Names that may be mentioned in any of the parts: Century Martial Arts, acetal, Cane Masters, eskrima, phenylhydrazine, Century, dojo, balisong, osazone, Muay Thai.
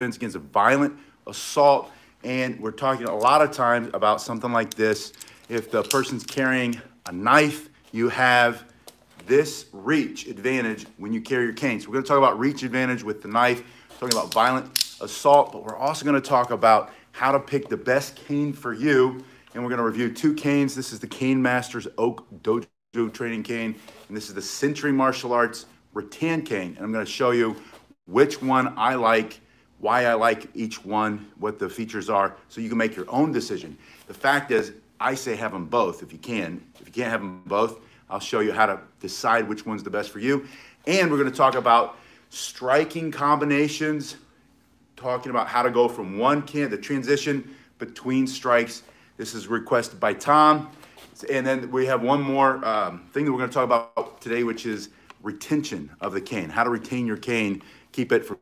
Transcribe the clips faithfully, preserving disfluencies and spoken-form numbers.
against a violent assault, and we're talking a lot of times about something like this. If the person's carrying a knife, you have this reach advantage when you carry your cane. So we're going to talk about reach advantage with the knife, talking about violent assault, but we're also going to talk about how to pick the best cane for you, and we're going to review two canes. This is the Cane Masters Oak Dojo Training Cane, and this is the Century Martial Arts Rattan Cane, and I'm going to show you which one I like, why I like each one, what the features are, so you can make your own decision. The fact is, I say have them both if you can. If you can't have them both, I'll show you how to decide which one's the best for you. And we're going to talk about striking combinations, talking about how to go from one can, the transition between strikes. This is requested by Tom. And then we have one more um, thing that we're going to talk about today, which is retention of the cane, how to retain your cane, keep it from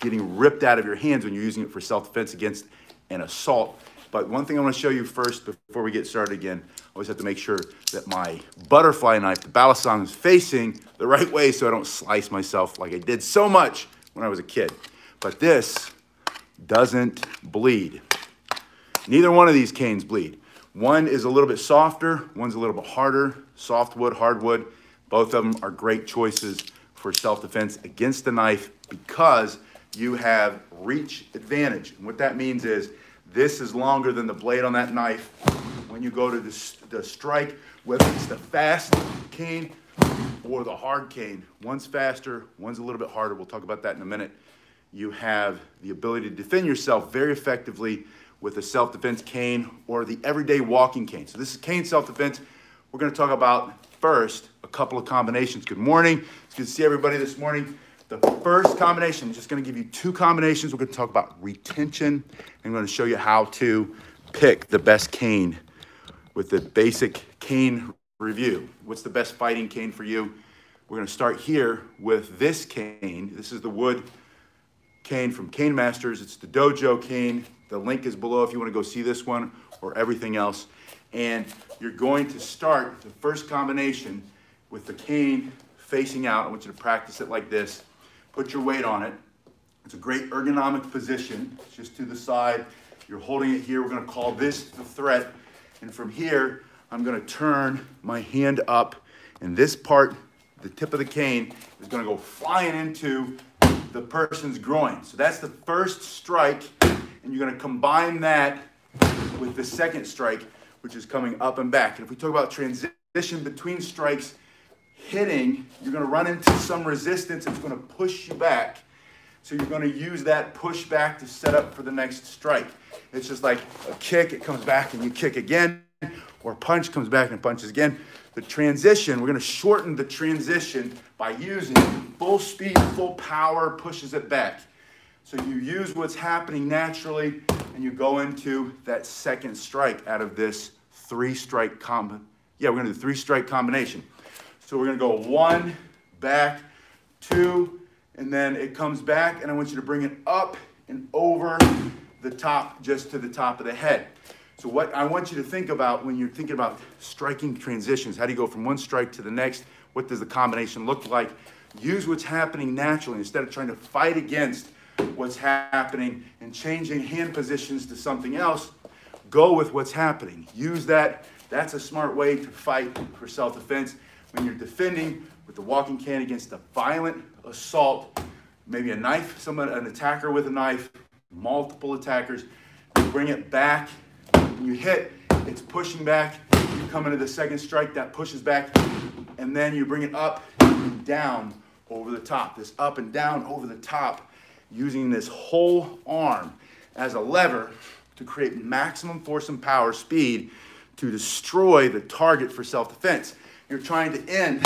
getting ripped out of your hands when you're using it for self-defense against an assault. But one thing I want to show you first before we get started again, I always have to make sure that my butterfly knife, the balisong, is facing the right way so I don't slice myself like I did so much when I was a kid. But this doesn't bleed. Neither one of these canes bleed. One is a little bit softer, one's a little bit harder, soft wood, hardwood. Both of them are great choices for self-defense against the knife because you have reach advantage. And what that means is this is longer than the blade on that knife. When you go to the, the strike, whether it's the fast cane or the hard cane, one's faster, one's a little bit harder. We'll talk about that in a minute. You have the ability to defend yourself very effectively with a self-defense cane or the everyday walking cane. So this is cane self-defense. We're going to talk about first a couple of combinations. Good morning. It's good to see everybody this morning. The first combination, I'm just going to give you two combinations. We're going to talk about retention. I'm going to show you how to pick the best cane with the basic cane review. What's the best fighting cane for you? We're going to start here with this cane. This is the wood cane from Cane Masters. It's the Dojo cane. The link is below if you want to go see this one or everything else. And you're going to start the first combination with the cane facing out. I want you to practice it like this. Put your weight on it. It's a great ergonomic position. It's just to the side. You're holding it here. We're going to call this the threat. And from here, I'm going to turn my hand up. And this part, the tip of the cane, is going to go flying into the person's groin. So that's the first strike. And you're going to combine that with the second strike, which is coming up and back. And if we talk about transition between strikes, hitting, you're going to run into some resistance. It's going to push you back. So you're going to use that push back to set up for the next strike. It's just like a kick. It comes back and you kick again. Or punch comes back and punches again. The transition, we're going to shorten the transition by using full speed, full power, pushes it back. So you use what's happening naturally, and you go into that second strike out of this three-strike combo. Yeah, we're going to do three-strike combination. So we're going to go one, back, two, and then it comes back, and I want you to bring it up and over the top, just to the top of the head. So what I want you to think about when you're thinking about striking transitions, how do you go from one strike to the next? What does the combination look like? Use what's happening naturally instead of trying to fight against what's happening and changing hand positions to something else. Go with what's happening. Use that. That's a smart way to fight for self-defense. When you're defending with the walking cane against a violent assault, maybe a knife, someone, an attacker with a knife, multiple attackers, you bring it back. When you hit, it's pushing back. You come into the second strike, that pushes back. And then you bring it up and down over the top. This up and down over the top, using this whole arm as a lever to create maximum force and power speed to destroy the target for self-defense. You're trying to end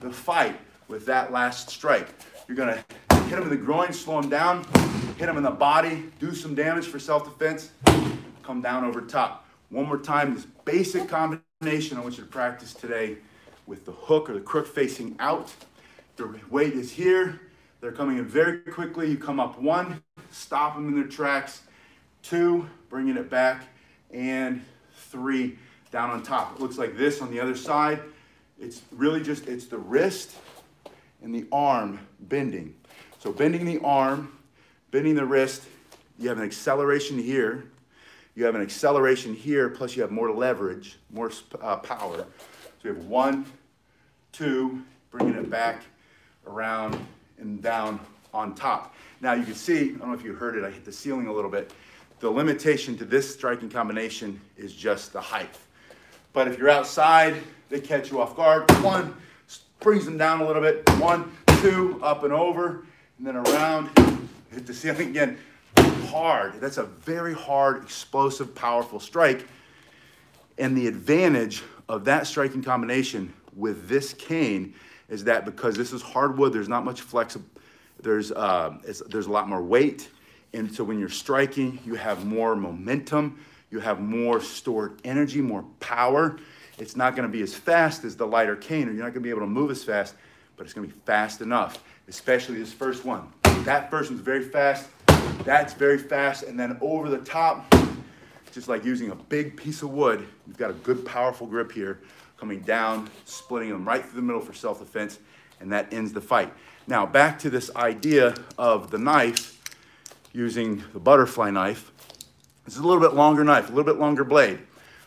the fight with that last strike. You're going to hit him in the groin, slow him down, hit him in the body, do some damage for self-defense. Come down over top. One more time, this basic combination I want you to practice today with the hook or the crook facing out. The weight is here. They're coming in very quickly. You come up one, stop them in their tracks. Two, bringing it back. And three, down on top. It looks like this on the other side. It's really just, it's the wrist and the arm bending. So bending the arm, bending the wrist, You have an acceleration here. You have an acceleration here, plus you have more leverage, more uh, power. So we have one, two, bringing it back around and down on top. Now you can see, I don't know if you heard it, I hit the ceiling a little bit. The limitation to this striking combination is just the height. But if you're outside, they catch you off guard. One, brings them down a little bit. One, two, up and over, and then around, hit the ceiling again. Hard. That's a very hard, explosive, powerful strike. And the advantage of that striking combination with this cane is that because this is hardwood, there's not much flex, there's, uh, it's, there's a lot more weight. And so when you're striking, you have more momentum, you have more stored energy, more power. It's not going to be as fast as the lighter cane, or you're not going to be able to move as fast, but it's going to be fast enough, especially this first one. That first one's very fast. That's very fast, and then over the top, just like using a big piece of wood, you've got a good, powerful grip here, coming down, splitting them right through the middle for self-defense, and that ends the fight. Now, back to this idea of the knife, using the butterfly knife. This is a little bit longer knife, a little bit longer blade.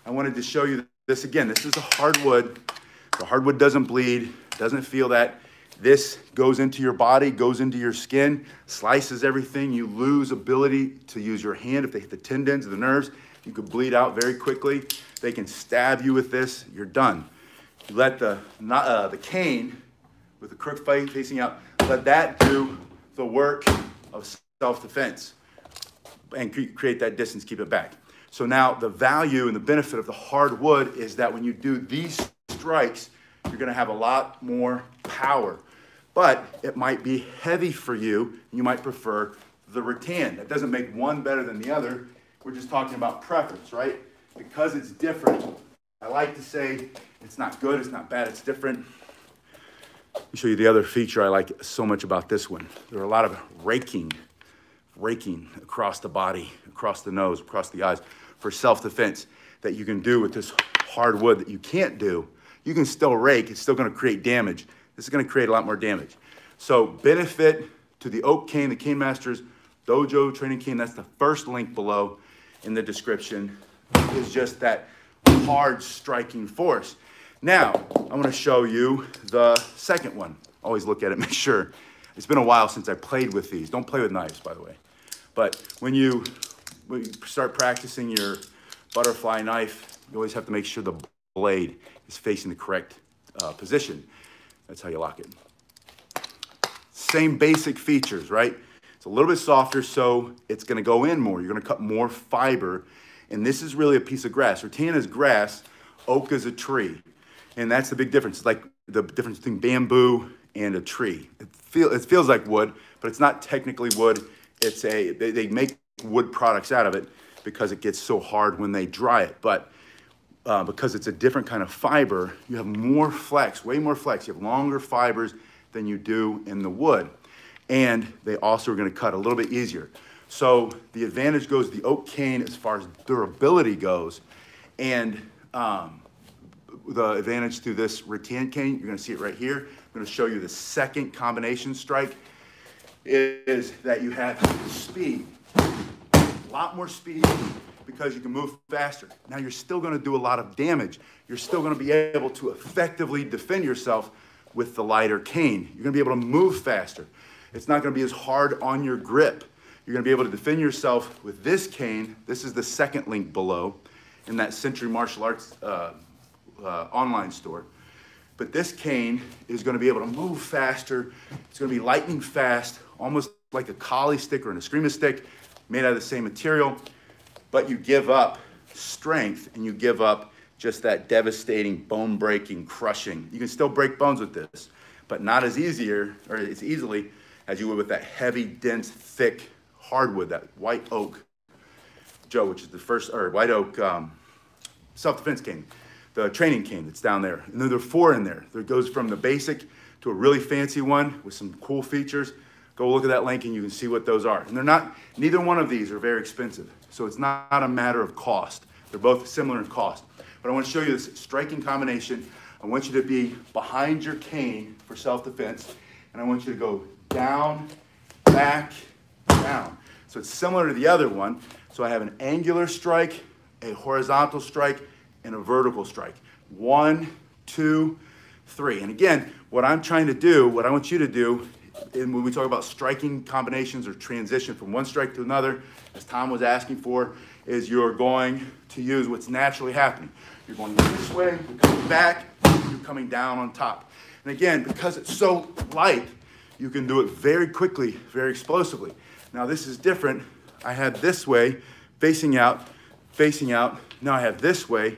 I wanted to show you this again. This is a hardwood. The hardwood doesn't bleed, doesn't feel that. This goes into your body, goes into your skin, slices everything. You lose ability to use your hand. If they hit the tendons, the nerves, you could bleed out very quickly. They can stab you with this, you're done. You let the, uh, the cane with the crook facing out, let that do the work of self-defense and create that distance, keep it back. So now the value and the benefit of the hardwood is that when you do these strikes, you're gonna have a lot more power. But it might be heavy for you. You might prefer the rattan. That doesn't make one better than the other. We're just talking about preference, right? Because it's different. I like to say it's not good, it's not bad, it's different. Let me show you the other feature I like so much about this one. There are a lot of raking, raking across the body, across the nose, across the eyes for self-defense that you can do with this hardwood that you can't do. You can still rake, it's still gonna create damage. This is going to create a lot more damage. So benefit to the oak cane, the Cane Masters Dojo Training Cane. That's the first link below in the description. Is just that hard striking force. Now I want to show you the second one. Always look at it, make sure. It's been a while since I played with these. Don't play with knives, by the way. But when you, when you start practicing your butterfly knife, you always have to make sure the blade is facing the correct uh, position. That's how you lock it. Same basic features, right? It's a little bit softer, so it's gonna go in more. You're gonna cut more fiber. And this is really a piece of grass. Rattan is grass, oak is a tree. And that's the big difference. It's like the difference between bamboo and a tree. It, feel, it feels like wood, but it's not technically wood. It's a, they, they make wood products out of it because it gets so hard when they dry it. But Uh, because it's a different kind of fiber, you have more flex, way more flex. You have longer fibers than you do in the wood. And they also are going to cut a little bit easier. So the advantage goes to the oak cane as far as durability goes. And um, the advantage to this rattan cane, you're going to see it right here. I'm going to show you the second combination strike, is that you have speed, a lot more speed, because you can move faster. Now you're still gonna do a lot of damage. You're still gonna be able to effectively defend yourself with the lighter cane. You're gonna be able to move faster. It's not gonna be as hard on your grip. You're gonna be able to defend yourself with this cane. This is the second link below in that Century Martial Arts uh, uh, online store. But this cane is gonna be able to move faster. It's gonna be lightning fast, almost like a collie stick or an eskrima stick made out of the same material. But you give up strength and you give up just that devastating, bone-breaking, crushing. You can still break bones with this, but not as easier or as easily as you would with that heavy, dense, thick hardwood, that white oak, Joe, which is the first, or white oak um, self-defense cane, the training cane that's down there. And then there are four in there. There goes from the basic to a really fancy one with some cool features. Go look at that link and you can see what those are. And they're not, neither one of these are very expensive. So it's not a matter of cost. They're both similar in cost. But I want to show you this striking combination. I want you to be behind your cane for self-defense. And I want you to go down, back, down. So it's similar to the other one. So I have an angular strike, a horizontal strike, and a vertical strike. One, two, three. And again, what I'm trying to do, what I want you to do, and when we talk about striking combinations or transition from one strike to another, as Tom was asking for, is you're going to use what's naturally happening. You're going this way, you're coming back, you're coming down on top. And again, because it's so light, you can do it very quickly, very explosively. Now this is different. I have this way, facing out, facing out. Now I have this way.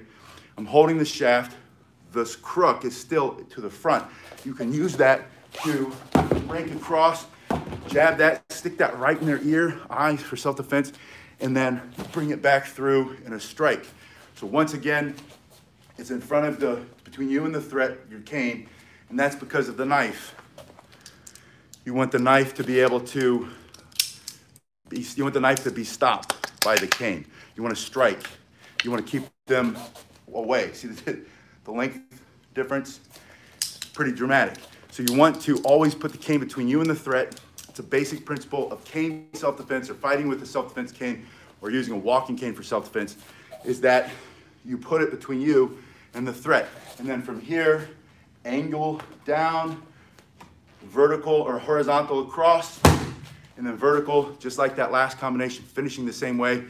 I'm holding the shaft. This crook is still to the front. You can use that to break across, jab that, stick that right in their ear, eye for self-defense, and then bring it back through in a strike. So once again, it's in front of the, between you and the threat, your cane, and that's because of the knife. You want the knife to be able to, be, you want the knife to be stopped by the cane. You want to strike. You want to keep them away. See the, the length difference? Pretty dramatic. So you want to always put the cane between you and the threat. It's a basic principle of cane self-defense, or fighting with a self-defense cane, or using a walking cane for self-defense, is that you put it between you and the threat. And then from here, angle down, vertical or horizontal across, and then vertical, just like that last combination, finishing the same way.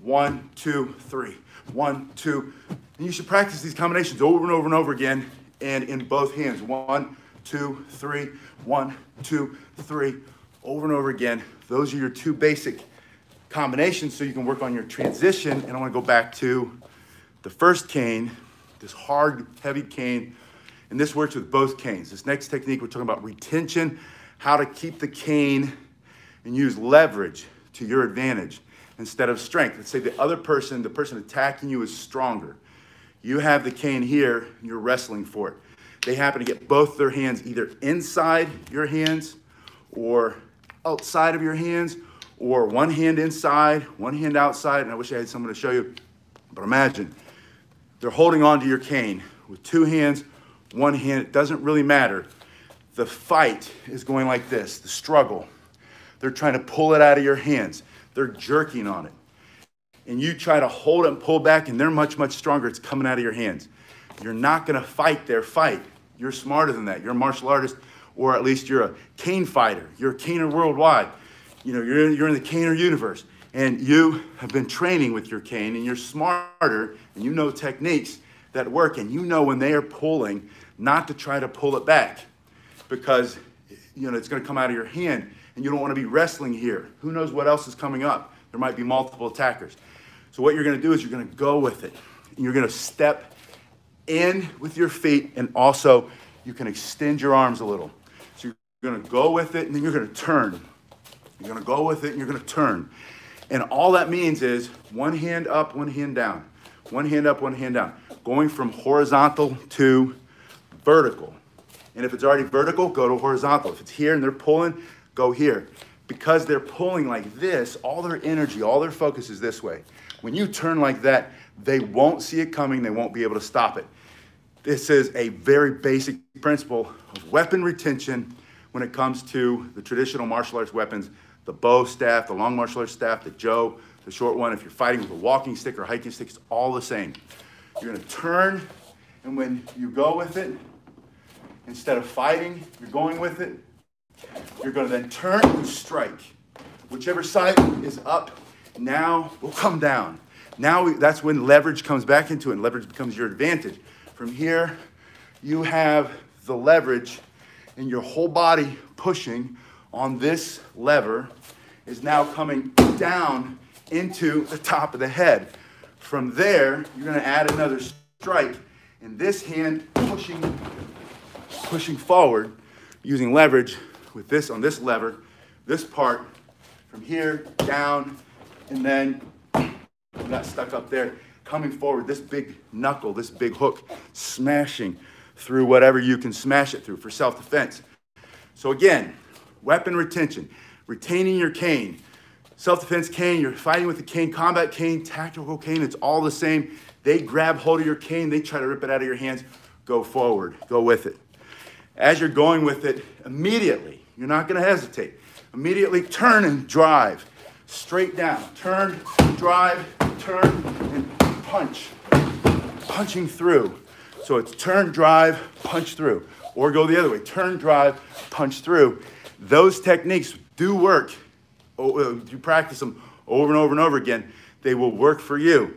One, two, three. One, two. And you should practice these combinations over and over and over again, and in both hands. One, two, three. One, two, three. Over and over again. Those are your two basic combinations so you can work on your transition. And I want to go back to the first cane, this hard, heavy cane. And this works with both canes. This next technique, we're talking about retention, how to keep the cane and use leverage to your advantage instead of strength. Let's say the other person, the person attacking you is stronger. You have the cane here, and you're wrestling for it. They happen to get both their hands either inside your hands or outside of your hands, or one hand inside, one hand outside. And I wish I had someone to show you, but imagine they're holding onto your cane with two hands, one hand, it doesn't really matter. The fight is going like this, the struggle. They're trying to pull it out of your hands. They're jerking on it. And you try to hold it and pull back, and they're much, much stronger. It's coming out of your hands. You're not gonna fight their fight. You're smarter than that. You're a martial artist, or at least you're a cane fighter. You're a caner worldwide. You know, you're in, you're in the caner universe. And you have been training with your cane, and you're smarter, and you know techniques that work, and you know when they are pulling, not to try to pull it back, because you know it's gonna come out of your hand, and you don't wanna be wrestling here. Who knows what else is coming up? There might be multiple attackers. So what you're gonna do is you're gonna go with it, and you're gonna step in with your feet, and also you can extend your arms a little. So you're gonna go with it, and then you're gonna turn. You're gonna go with it, and you're gonna turn. And all that means is one hand up, one hand down. One hand up, one hand down. Going from horizontal to vertical. And if it's already vertical, go to horizontal. If it's here and they're pulling, go here. Because they're pulling like this, all their energy, all their focus is this way. When you turn like that, they won't see it coming. They won't be able to stop it. This is a very basic principle of weapon retention when it comes to the traditional martial arts weapons, the bow staff, the long martial arts staff, the jo, the short one. If you're fighting with a walking stick or hiking stick, it's all the same. You're gonna turn, and when you go with it, instead of fighting, you're going with it, you're gonna then turn and strike. Whichever side is up, now will come down. Now we, that's when leverage comes back into it, and leverage becomes your advantage. From here, you have the leverage, and your whole body pushing on this lever is now coming down into the top of the head. From there, you're gonna add another strike, and this hand pushing, pushing forward, using leverage with this on this lever, this part from here down, and then I'm not stuck up there, coming forward, this big knuckle, this big hook, smashing through whatever you can smash it through for self-defense. So again, weapon retention, retaining your cane. Self-defense cane, you're fighting with a cane, combat cane, tactical cane, it's all the same. They grab hold of your cane, they try to rip it out of your hands, go forward, go with it. As you're going with it, immediately, you're not gonna hesitate, immediately turn and drive. straight down. Turn, drive, turn, and punch. Punching through. So it's turn, drive, punch through. Or go the other way, turn, drive, punch through. Those techniques do work. You practice them over and over and over again. They will work for you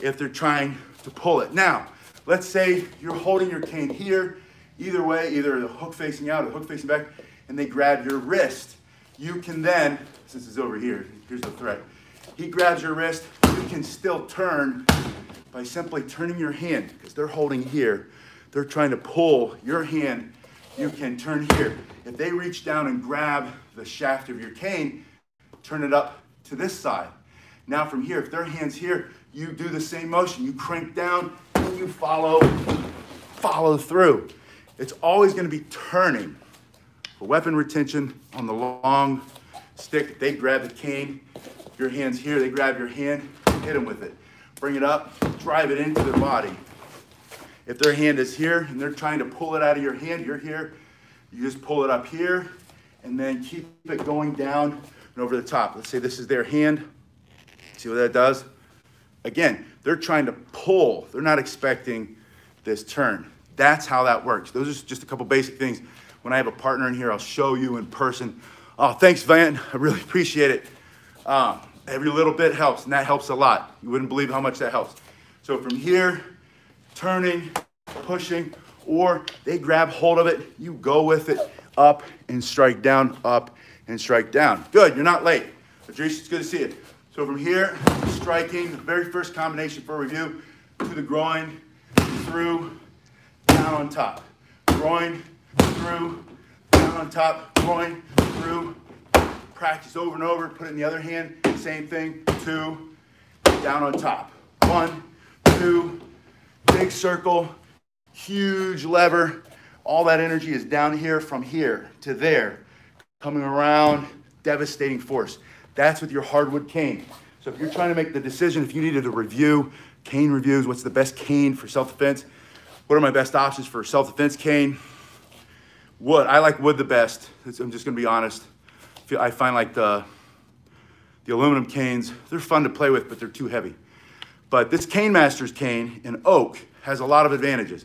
if they're trying to pull it. Now, let's say you're holding your cane here, either way, either the hook facing out or the hook facing back, and they grab your wrist. You can then, since it's over here, here's the threat. He grabs your wrist, you can still turn by simply turning your hand, because they're holding here. They're trying to pull your hand. You can turn here. If they reach down and grab the shaft of your cane, turn it up to this side. Now from here, if their hand's here, you do the same motion. You crank down and you follow, follow through. It's always gonna be turning. For weapon retention on the long stick, they grab the cane. If your hand's here, they grab your hand, hit them with it. Bring it up, drive it into their body. If their hand is here and they're trying to pull it out of your hand, you're here, you just pull it up here and then keep it going down and over the top. Let's say this is their hand. See what that does? Again, they're trying to pull. They're not expecting this turn. That's how that works. Those are just a couple basic things. When I have a partner in here, I'll show you in person. Oh, thanks, Van. I really appreciate it. Um, every little bit helps, and that helps a lot. You wouldn't believe how much that helps. So from here, turning, pushing, or they grab hold of it, you go with it, up and strike down, up and strike down. Good, you're not late. Adrice, it's good to see you. So from here, striking, the very first combination for review, to the groin, through, down on top. Groin, through, down on top, groin, through. Practice over and over, put it in the other hand, same thing, two, down on top. One, two, big circle, huge lever. All that energy is down here from here to there, coming around, devastating force. That's with your hardwood cane. So if you're trying to make the decision, if you needed to review cane reviews, what's the best cane for self-defense? What are my best options for self-defense cane? Wood, I like wood the best. It's, I'm just gonna be honest. I find like the, the aluminum canes, they're fun to play with, but they're too heavy. But this Cane Masters cane in oak has a lot of advantages.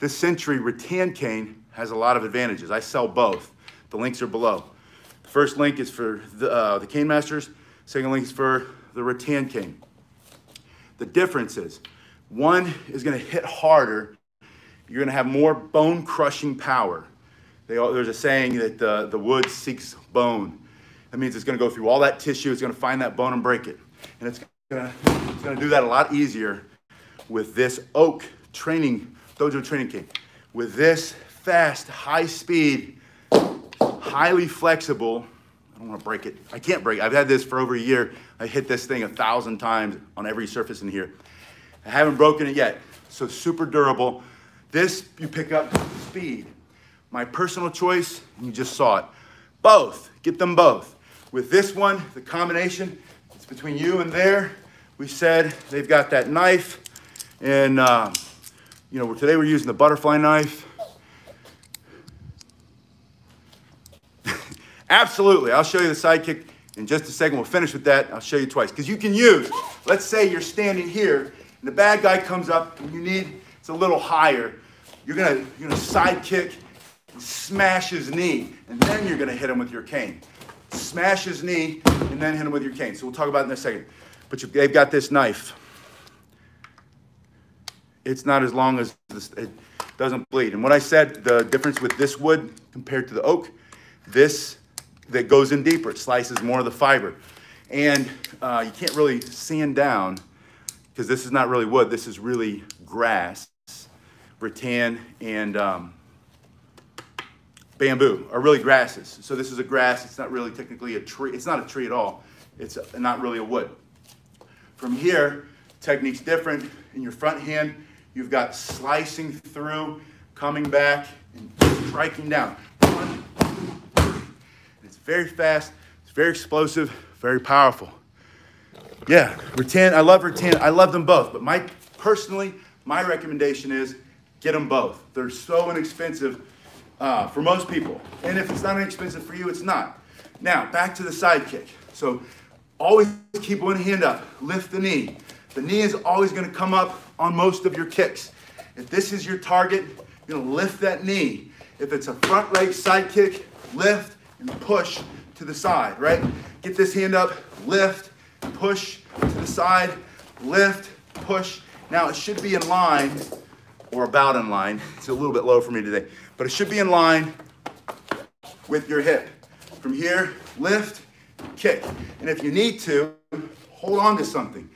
This Century rattan cane has a lot of advantages. I sell both. The links are below. The first link is for the, uh, the Cane Masters. Second link is for the rattan cane. The difference is, one is gonna hit harder. You're gonna have more bone crushing power. They all, there's a saying that uh, the wood seeks bone. That means it's gonna go through all that tissue. It's gonna find that bone and break it. And it's Gonna, it's gonna do that a lot easier with this oak training, dojo training cane. With this fast, high speed, highly flexible, I don't wanna break it. I can't break it. I've had this for over a year. I hit this thing a thousand times on every surface in here. I haven't broken it yet. So super durable. This, you pick up speed. My personal choice, you just saw it. Both, get them both. With this one, the combination, between you and there, we said they've got that knife, and uh, you know today we're using the butterfly knife. Absolutely, I'll show you the sidekick in just a second. We'll finish with that. I'll show you twice because you can use. Let's say you're standing here, and the bad guy comes up, and you need it's a little higher. You're gonna you're gonna sidekick, smash his knee, and then you're gonna hit him with your cane. Smash his knee, and then hit him with your cane. So we'll talk about it in a second. But you, they've got this knife. It's not as long as this, it doesn't bleed. And what I said, the difference with this wood compared to the oak, this that goes in deeper. It slices more of the fiber. And uh, you can't really sand down because this is not really wood. This is really grass, rattan, and um, bamboo are really grasses. So this is a grass. It's not really technically a tree. It's not a tree at all. It's not really a wood. From here, technique's different. In your front hand, you've got slicing through, coming back, and striking down. One, two, three. It's very fast. It's very explosive, very powerful. Yeah, rattan, I love rattan. I love them both. But my personally, my recommendation is get them both. They're so inexpensive. Uh, for most people. And if it's not inexpensive for you, it's not. Now, back to the sidekick. So Always keep one hand up, lift the knee. The knee is always going to come up on most of your kicks. If this is your target, you're going to lift that knee. If it's a front leg side kick, lift and push to the side, right? Get this hand up, lift, push to the side, lift, push. Now it should be in line, or about in line. It's a little bit low for me today, but it should be in line with your hip. From here, lift, kick. And if you need to, hold on to something.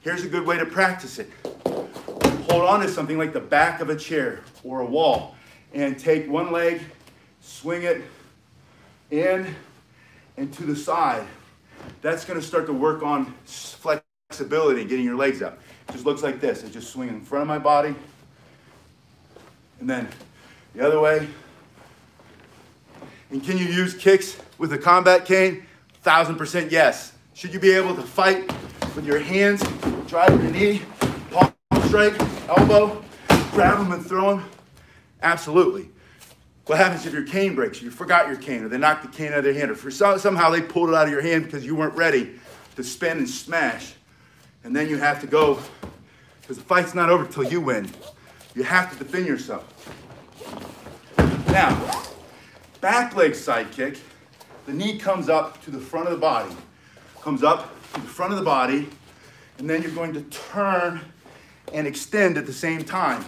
Here's a good way to practice it. Hold on to something like the back of a chair or a wall and take one leg, swing it in and to the side. That's going to start to work on flexibility and getting your legs up. It just looks like this. I just swing in front of my body and then the other way. And can you use kicks with a combat cane? one thousand percent yes. Should you be able to fight with your hands, drive your knee, palm strike, elbow, grab them and throw them? Absolutely. What happens if your cane breaks? You forgot your cane, or they knocked the cane out of their hand, or for some, somehow they pulled it out of your hand because you weren't ready to spin and smash. And then you have to go, because the fight's not over till you win. You have to defend yourself. Now, back leg side kick, the knee comes up to the front of the body, comes up to the front of the body, and then you're going to turn and extend at the same time.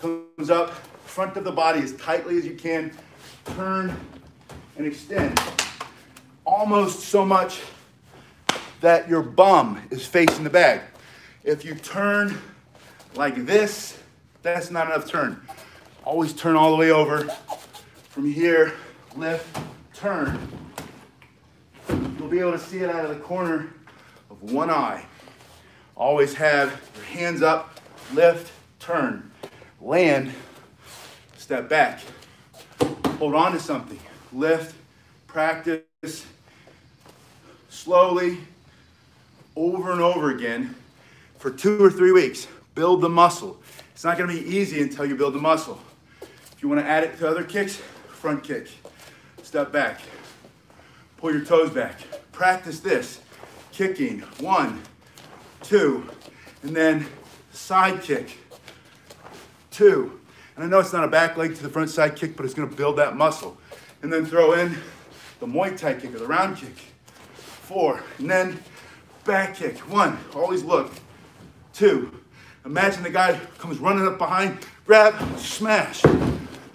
Comes up, front of the body as tightly as you can, turn and extend. Almost so much that your bum is facing the bag. If you turn like this, that's not enough turn. Always turn all the way over. From here, lift, turn. You'll be able to see it out of the corner of one eye. Always have your hands up, lift, turn. Land, step back, hold on to something, lift, practice, slowly, over and over again for two or three weeks. Build the muscle. It's not going to be easy until you build the muscle. If you want to add it to other kicks, front kick, step back, pull your toes back. Practice this, kicking, one, two, and then side kick, two. And I know it's not a back leg to the front side kick, but it's going to build that muscle. And then throw in the Muay Thai kick or the round kick. Four. And then back kick. One. Always look. Two. Imagine the guy comes running up behind. Grab. Smash.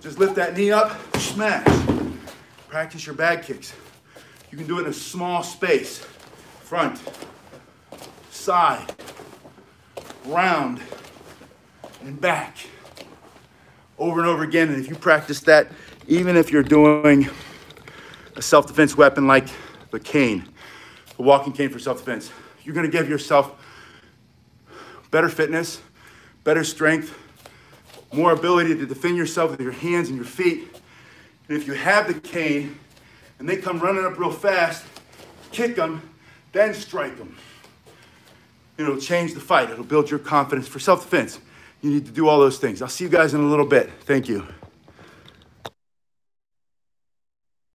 Just lift that knee up. Smash. Practice your back kicks. You can do it in a small space. Front. Side. Round. And back. Over and over again, and if you practice that, even if you're doing a self-defense weapon like the cane, the walking cane for self-defense, you're gonna give yourself better fitness, better strength, more ability to defend yourself with your hands and your feet. And if you have the cane and they come running up real fast, kick them, then strike them. It'll change the fight. It'll build your confidence for self-defense. You need to do all those things. I'll see you guys in a little bit. Thank you.